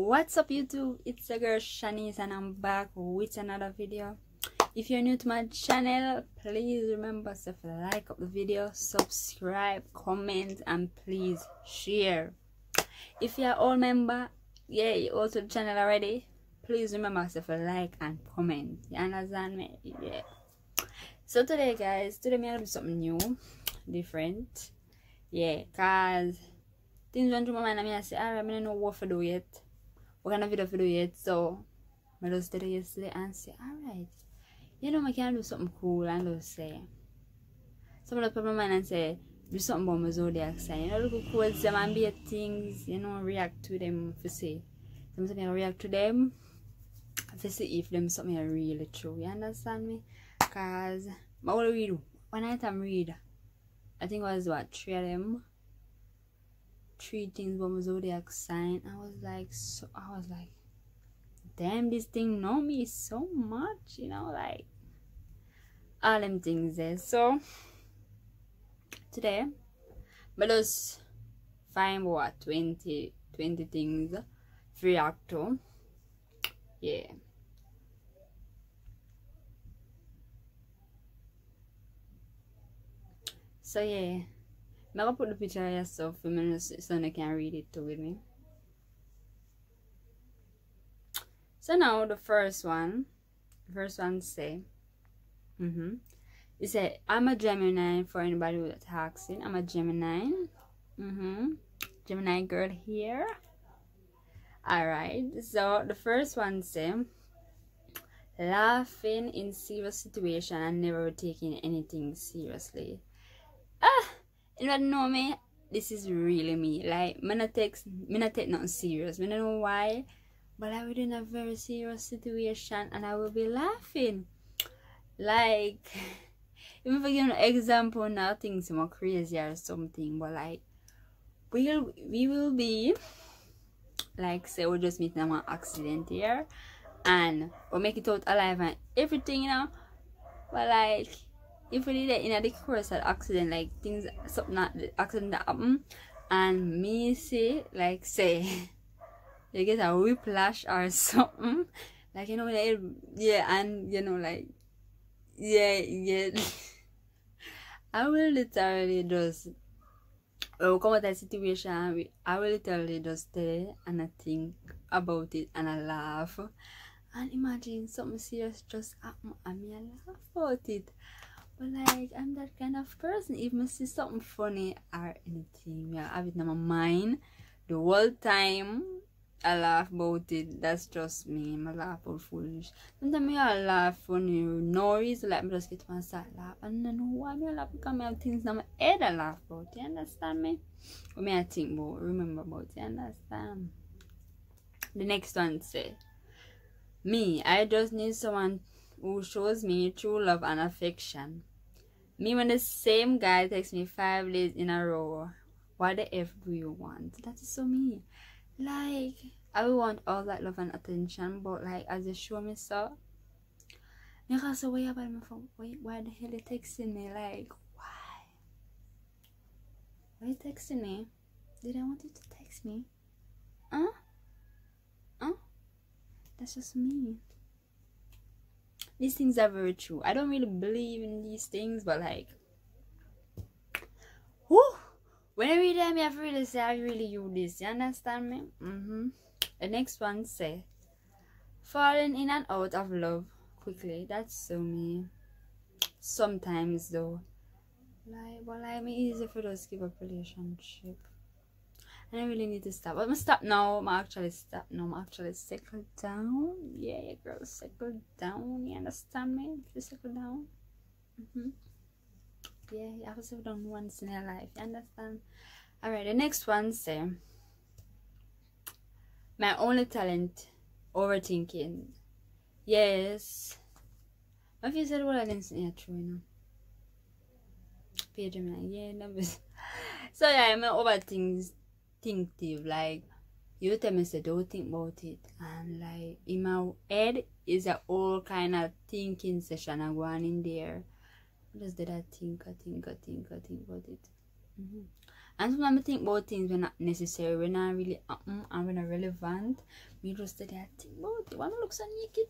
What's up YouTube, it's your girl Shanice and I'm back with another video. If you're new to my channel, please remember to like up the video, subscribe, comment, and please share. If you're all member, yeah, you all to the channel already, please remember to like and comment. You understand me? Yeah. So today guys, today I'm gonna do something new, different. Yeah, cause things went through my mind and I say, alright, I don't know what to do yet. What kind of video to do yet? So I just did it yesterday and say, alright. You know, I can do something cool and those say. Some of the people mind and say, do something about my zodiac sign. You know, look cool them and be at things, you know, react to them for say. Sometimes I react to them to see if them something really true. You understand me? Cause what do we do? One night I'm read. I think it was what, three of them. Three things about my zodiac sign. I was like, damn, this thing know me so much, you know, like all them things there. So today but us find what 20 things to react to. Yeah, so yeah, I'm gonna put the picture here so for me so they can read it too with me. So now the first one say, it said, I'm a Gemini. For anybody who talks in, I'm a Gemini. Gemini girl here. Alright, so the first one say, laughing in serious situation and never taking anything seriously. Ah, you don't know me, this is really me. Like, me not take nothing serious. I don't know why. But I was in a very serious situation and I will be laughing. Like, even if I give an example now, things are more crazy or something. But like, we will be, like, say we'll just meet an accident here. And we'll make it out alive and everything, you know. But like, if we did it in the course of accident, like, things, something, the accident that happened. And me see, like, say... you get a whiplash or something, like, you know, like, yeah, and you know, like, yeah. I will literally just come at a situation. I will literally just stay and I think about it and I laugh and imagine something serious just happen and me I laugh about it. But like, I'm that kind of person. If I see something funny or anything, yeah, I have it in my mind the whole time. I laugh about it. That's just me. I laugh about foolish. Sometimes I laugh when you know it's like I just get one side laugh. And I don't know why I laugh because I have things in my head I laugh about. You understand me? But I think about, remember about. You understand? The next one say, me, I just need someone who shows me true love and affection. Me when the same guy texts me 5 days in a row. What the F do you want? That is so me. Like, I want all that love and attention, but like, as you show me so, so why the hell you texting me? Like, why? Why are you texting me? Did I want you to text me? Huh? Huh? That's just me. These things are very true. I don't really believe in these things, but like, whew! When I read them, I have to really say, I really use this. You understand me? The next one say, falling in and out of love quickly. That's so me. Sometimes though. Like, well, I'm easy for those give up relationship. And I really need to stop. I'm gonna stop now. I'm actually stop now. I'm actually settle down. Yeah, girl, settle down. You understand me? Just settle down. Yeah, you have to settle down once in your life. You understand? Alright, the next one say, my only talent, overthinking. Yes. If you said what I didn't say, yeah, true, you know. Page Gemini, yeah, no. So yeah, I'm overthinking. Like, You tell me, say, don't think about it. And like, in my head is a all kind of thinking session I go on in there. Just did I think about it. And sometimes I think about things when not necessary, when not really happen and when not relevant. Me just did I think about it. One looks so naked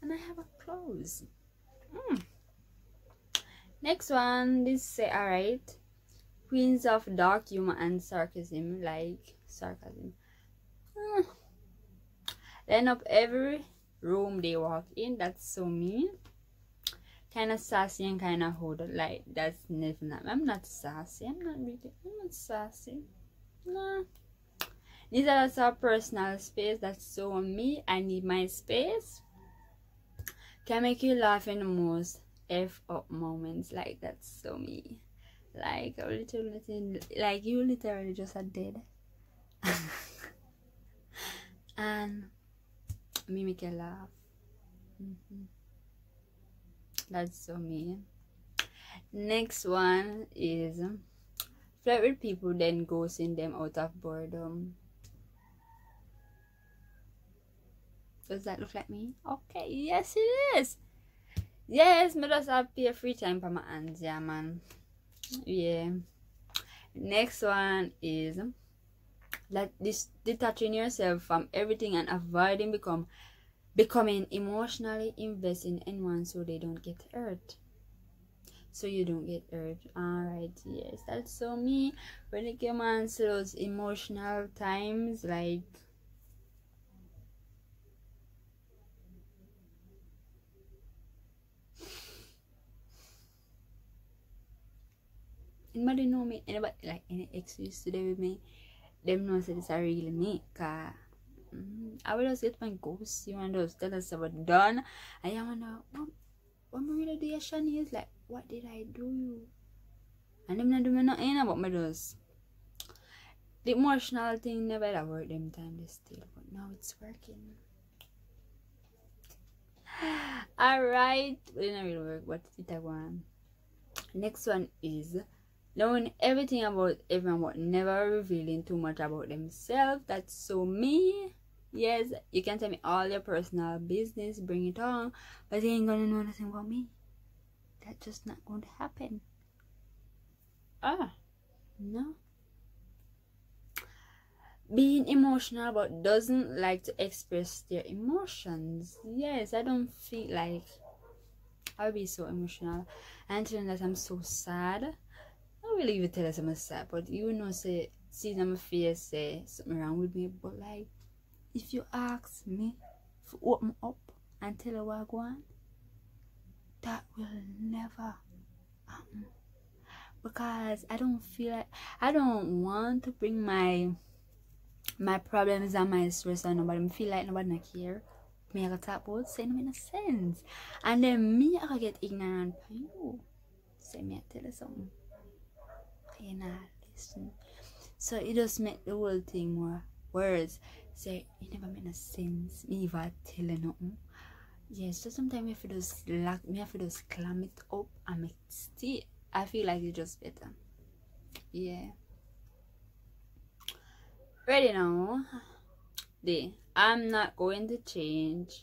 and I have a clothes. Next one, this say alright. Queens of dark humor and sarcasm, like sarcasm. Line up every room they walk in. That's so mean. Kind of sassy and kind of hooded. Like that's never. I'm not sassy. I'm not sassy. No. These are also our personal space. That's so me. I need my space. Can make you laugh in the most f up moments. Like that's so me. Like a little nothing, like you literally just are dead. And me make a laugh. That's so me. Next one is flirt with people then ghosting them out of boredom. Does that look like me? Okay, yes it is. Yes, me just have a free time for my hands, yeah man. Yeah. Next one is that this detaching yourself from everything and avoiding becoming emotionally invested in anyone so they don't get hurt. So you don't get hurt. Alright, yes, that's so me. When it came on to those emotional times, like anybody know me, anybody like any excuse today with me, them know say this are really me. Cause I will just get my ghost, you and those tell us about done. I am wonder what my really do Shani is like, what did I do? And them not do me nothing about my those. The emotional thing never worked them time they still, but now it's working. Alright, it didn't really work, but it's a one. Next one is knowing everything about everyone but never revealing too much about themselves. That's so me. Yes, you can tell me all your personal business, bring it on, but you ain't gonna know nothing about me. That's just not gonna happen. No. Being emotional but doesn't like to express their emotions. Yes, I don't feel like I'll be so emotional and telling that I'm so sad. I really even tell us I'm sad, but you know, say, see them fear, say something wrong with me. But like, if you ask me to open up and tell her what I want, that will never happen because I don't feel like I don't want to bring my problems and my stress on nobody. I feel like nobody care. Me I got tap out, say no in sense, and then me I get ignorant by you. Say me I tell her something. You know, listen. So it just make the whole thing more worse. Say so it never made no sense. Me even tell her nothing. Yeah, so sometimes if it just lack me if it just clam it up and make it stay. I feel like it's just better. Yeah. Ready now. Day. I'm not going to change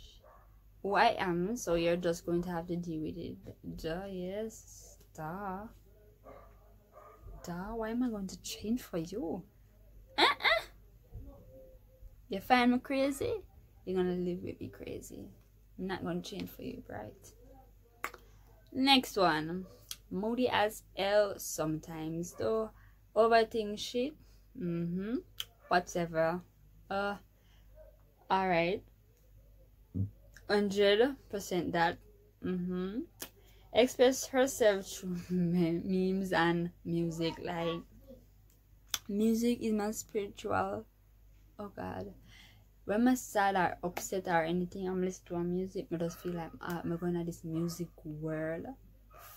who I am, so you're just going to have to deal with it. Duh, yes, duh. Duh, why am I going to change for you? You find me crazy? You're gonna live with me crazy. I'm not gonna change for you, right? Next one. Moody as hell sometimes, though. Overthink shit. Whatever. Alright, 100% that. Express herself through memes and music. Like, music is my spiritual. Oh God, when I'm sad or upset or anything, I'm listening to music. I just feel like I'm going to this music world,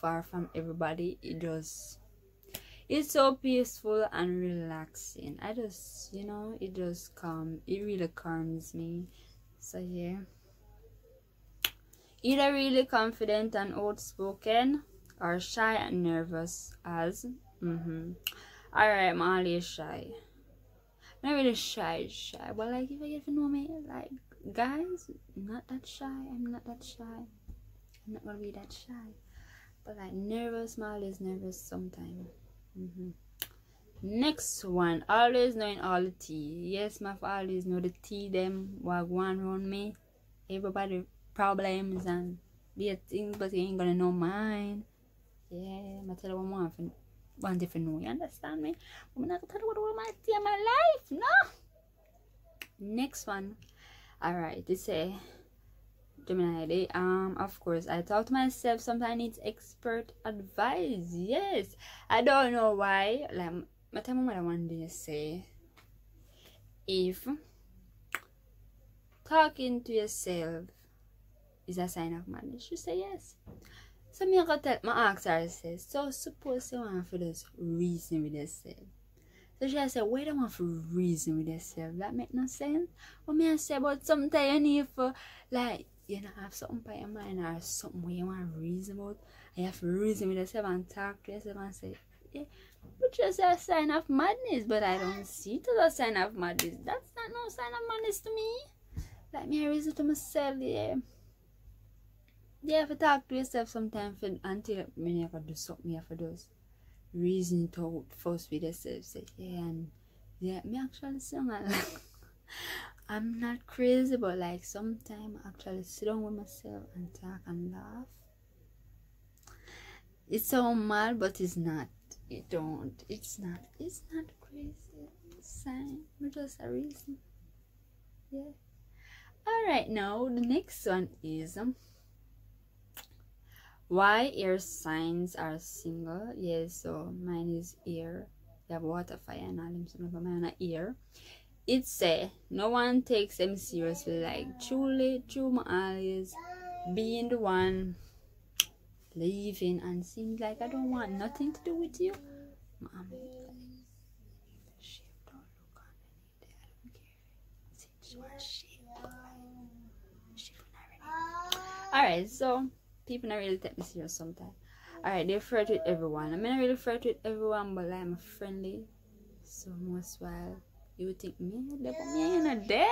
far from everybody. It's so peaceful and relaxing. I just, you know, it just calm. It really calms me. So yeah. Either really confident and outspoken, or shy and nervous as. Alright, I'm always shy. I'm not really shy, but like if I get to know me, like guys, not that shy. I'm not that shy. I'm not gonna be that shy. But like nervous, my always nervous sometimes. Next one, always knowing all the tea. Yes, my always know the tea them what going around me. Everybody problems and their things, but you ain't gonna know mine. Yeah, I tell you one more thing. One different way, you understand me? I'm not gonna tell you what I might see in my life, no. Next one, all right. They say, Gemini. They of course I talk to myself. Sometimes I need expert advice. Yes, I don't know why. Like my time, what I want to say, if talking to yourself is a sign of madness, you say yes. So me I go tell my ask her, says, so suppose you want for this reason with yourself. So she said, why don't want for reason with yourself? That make no sense. But me I say, but sometimes you need for like you know have something by your mind or something where you want to reason about. And you have to reason with yourself and talk to yourself and say, yeah, but just a sign of madness, but I don't see it as a sign of madness. That's not no sign of madness to me. Like me I reason to myself, yeah. Yeah, if I talk to yourself sometimes until you have to do something, you have to do reason to first with yourself. Say, yeah, and yeah, me actually sing like, I'm not crazy, but like sometimes I actually sit down with myself and talk and laugh. It's so mad, but it's not. It don't. It's not crazy. It's fine. It's just a reason. Yeah. All right, now the next one is why air signs are single. Yes, so mine is air. You have water, fire, and all them stuff, but mine are air. It say no one takes them seriously. Like truly my always being the one leaving and seems like I don't want nothing to do with you. Mom, shape don't look on anything. I don't care. It's your shape. Alright, so people not really take me serious sometimes. Alright, they're afraid with everyone. I'm not really afraid with everyone, but like, I'm friendly. So most while you think me there, but me ain't not there.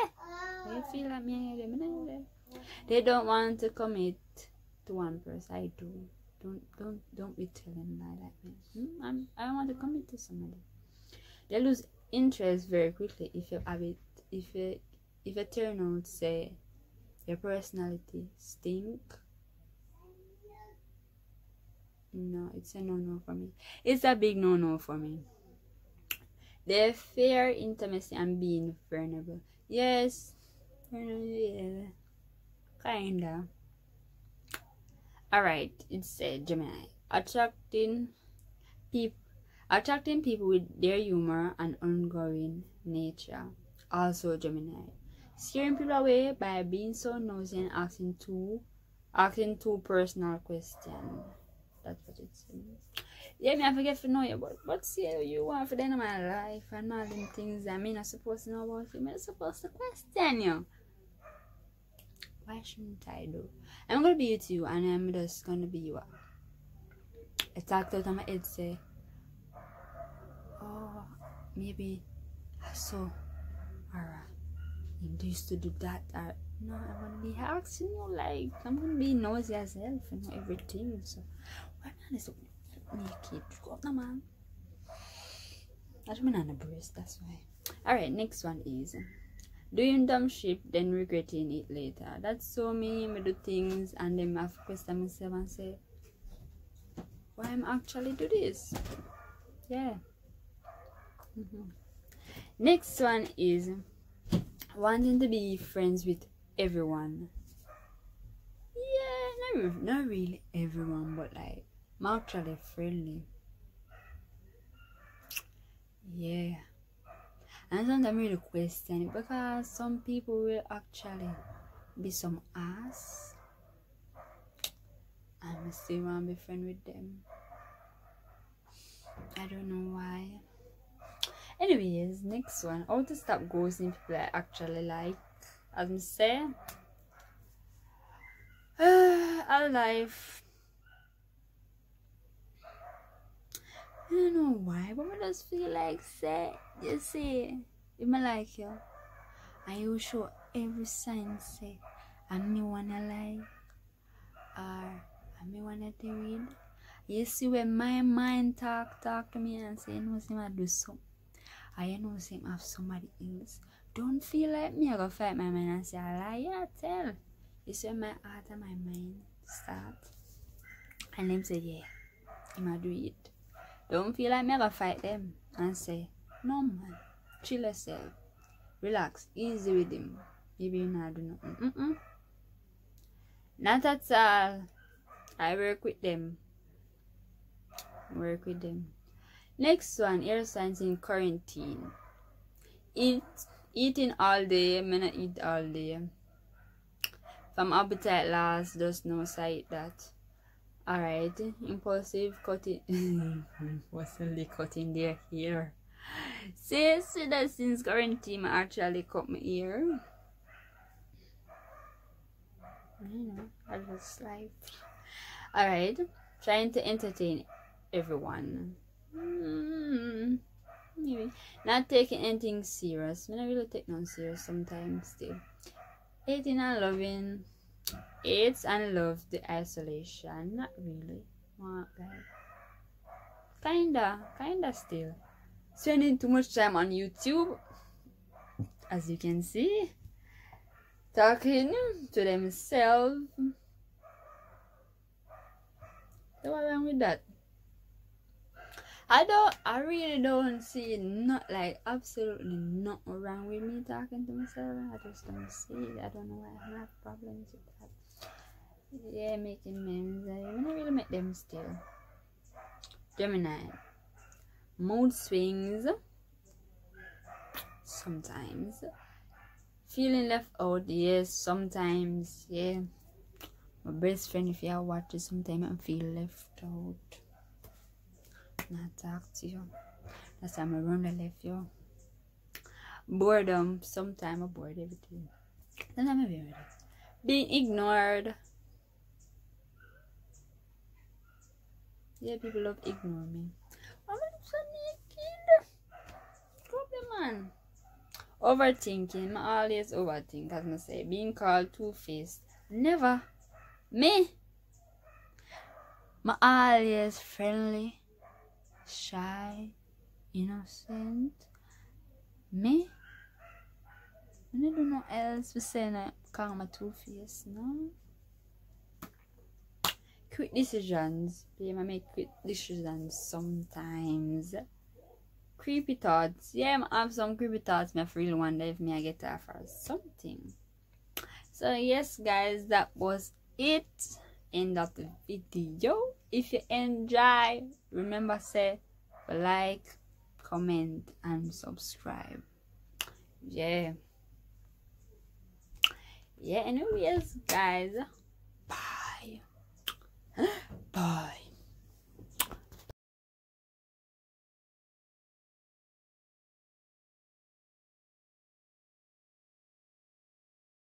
They feel like me ain't there, me ain't there. They don't want to commit to one person. I do. Don't be telling me like that. I don't want to commit to somebody. They lose interest very quickly if you have it. If you turn out say your personality stink. No, it's a no-no for me. It's a big no-no for me. They fear intimacy and being vulnerable. Yes, yeah, kinda. All right, it said Gemini, attracting people with their humor and ongoing nature. Also Gemini, scaring people away by being so nosy and asking too personal questions. That's what it says. Yeah, me I forget for know you, but what's you want for the end of my life and all them things that me not supposed to know about you. Me not supposed to question you. Why shouldn't I do? I'm gonna be with you and I'm just gonna be you. I talked out of my head say, oh, maybe I saw Ara used to do that or no, I'm gonna be asking you like I'm gonna be nosy as hell and everything. So why not so naked? Go up now, man. That's me on a breast, that's why. Alright, next one is doing dumb shit then regretting it later. That's so me. I do things and then I question myself and say, why am I actually do this? Yeah. Next one is wanting to be friends with everyone. Yeah, not really everyone, but like I'm actually friendly. Yeah, and sometimes really question it because some people will actually be some ass and I still want to be friend with them. I don't know why. Anyways, next one, how to stop ghosting people I actually like. As I say, our life, I don't know why, but I just feel like, say, you see, You may like you. And you show every sign say, and me wanna lie, or and me wanna to read. You see where my mind talk to me and say, you know, see I do something. I know him have somebody else. Don't feel like me. I go fight my mind and say, I lie, yeah, tell. You see my heart and my mind start. And them say, yeah, I'm going to do it. Don't feel like me. I go fight them and say, no man, chill yourself. Relax, easy with him. Maybe you not do nothing. Not at all. I work with them. Next one, air signs in quarantine. Eating all day, may not eat all day. From appetite loss, just no sight that. Alright, impulsive cutting. Impulsively cutting their hair. See that since quarantine, I actually cut my hair. I don't know, I just like. Alright, trying to entertain everyone. Maybe not taking anything serious. I don't really take nothing serious sometimes still. Hating and loving. Hates and loves the isolation. Not really. What, like, kinda still. Spending too much time on YouTube, as you can see. Talking to themselves. So what's wrong with that? I really don't see not like absolutely nothing wrong with me talking to myself. I just don't see it. I don't know why I have problems with that. Yeah, making memes. I don't really make them still. Gemini. Mood swings. Sometimes. Feeling left out, yes, sometimes, yeah. My best friend, if you are watching, sometimes I feel left out. Not talk to you. That's why I'm around the left, yo. Boredom. Sometimes I bored everything. Sometimes I be ready. Being ignored. Yeah, people love ignore me. I'm so naked. Problem, man. Overthinking. I always overthink, as I say. Being called two-faced. Never. Me. I'm always friendly. Shy, innocent. Me? I don't do no else. We say I call my two-face, no? Quick decisions. Yeah, I make quick decisions sometimes. Creepy thoughts. Yeah, I have some creepy thoughts. I really wonder if I get off or something. So yes, guys, that was it. End of the video. If you enjoy, remember say like, comment and subscribe. Yeah, anyways guys, bye.